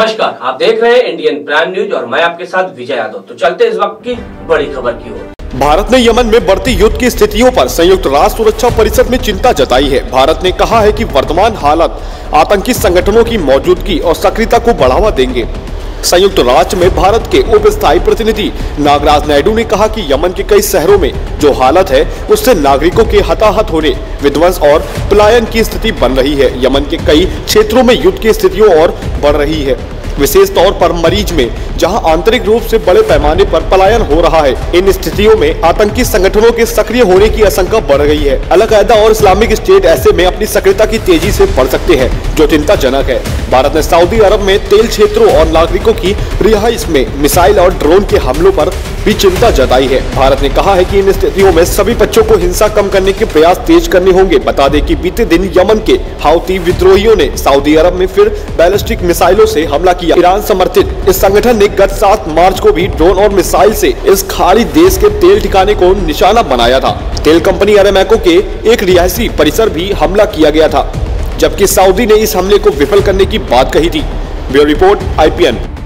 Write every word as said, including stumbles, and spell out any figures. नमस्कार, आप देख रहे हैं इंडियन प्राइम न्यूज और मैं आपके साथ विजय यादव। तो चलते इस वक्त की बड़ी खबर की ओर। भारत ने यमन में बढ़ती युद्ध की स्थितियों पर संयुक्त राष्ट्र सुरक्षा परिषद में चिंता जताई है। भारत ने कहा है कि वर्तमान हालत आतंकी संगठनों की मौजूदगी और सक्रियता को बढ़ावा देंगे। संयुक्त राष्ट्र में भारत के उप स्थायी प्रतिनिधि नागराज नायडू ने कहा कि यमन के कई शहरों में जो हालत है उससे नागरिकों के हताहत होने, विध्वंस और पलायन की स्थिति बन रही है। यमन के कई क्षेत्रों में युद्ध की स्थितियों और बढ़ रही है, विशेष तौर पर मरीज में, जहां आंतरिक रूप से बड़े पैमाने पर पलायन हो रहा है। इन स्थितियों में आतंकी संगठनों के सक्रिय होने की आशंका बढ़ गई है। अलकायदा और इस्लामिक स्टेट ऐसे में अपनी सक्रियता की तेजी से बढ़ सकते हैं, जो चिंताजनक है। भारत ने सऊदी अरब में तेल क्षेत्रों और नागरिकों की रिहाइश में मिसाइल और ड्रोन के हमलों पर भी चिंता जताई है। भारत ने कहा है कि इन स्थितियों में सभी पक्षों को हिंसा कम करने के प्रयास तेज करने होंगे। बता दें कि बीते दिन यमन के हौती विद्रोहियों ने सऊदी अरब में फिर बैलिस्टिक मिसाइलों से हमला किया। ईरान समर्थित इस संगठन ने गत सात मार्च को भी ड्रोन और मिसाइल से इस खाड़ी देश के तेल ठिकाने को निशाना बनाया था। तेल कंपनी अरामको के एक रिहायशी परिसर भी हमला किया गया था, जबकि सऊदी ने इस हमले को विफल करने की बात कही थी। Bureau report I P N.